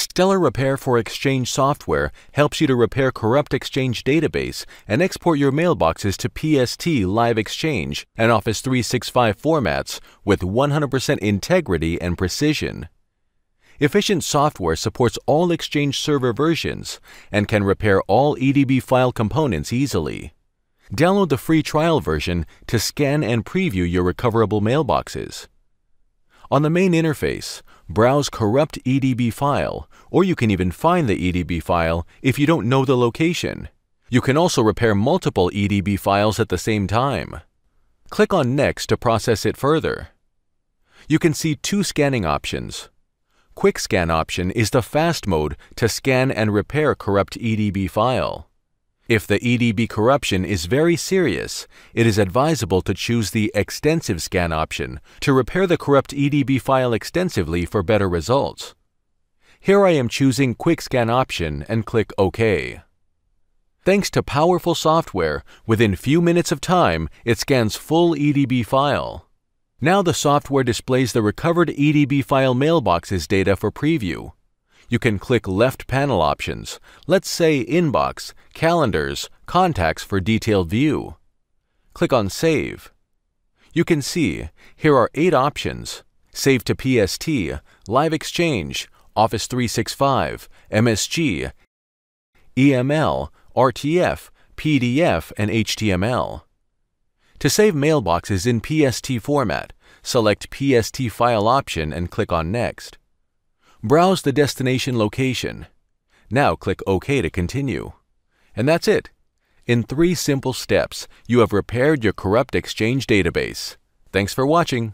Stellar Repair for Exchange software helps you to repair corrupt Exchange database and export your mailboxes to PST, Live Exchange, and Office 365 formats with 100% integrity and precision. Efficient software supports all Exchange server versions and can repair all EDB file components easily. Download the free trial version to scan and preview your recoverable mailboxes. On the main interface, browse corrupt EDB file, or you can even find the EDB file if you don't know the location. You can also repair multiple EDB files at the same time. Click on Next to process it further. You can see two scanning options. Quick Scan option is the fast mode to scan and repair corrupt EDB file. If the EDB corruption is very serious, it is advisable to choose the Extensive Scan option to repair the corrupt EDB file extensively for better results. Here I am choosing Quick Scan option and click OK. Thanks to powerful software, within few minutes of time, it scans full EDB file. Now the software displays the recovered EDB file mailboxes data for preview. You can click left panel options, let's say Inbox, Calendars, Contacts for detailed view. Click on Save. You can see, here are 8 options: Save to PST, Live Exchange, Office 365, MSG, EML, RTF, PDF, and HTML. To save mailboxes in PST format, select PST File option and click on Next. Browse the destination location. Now click OK to continue. And that's it. In 3 simple steps, you have repaired your corrupt Exchange database. Thanks for watching.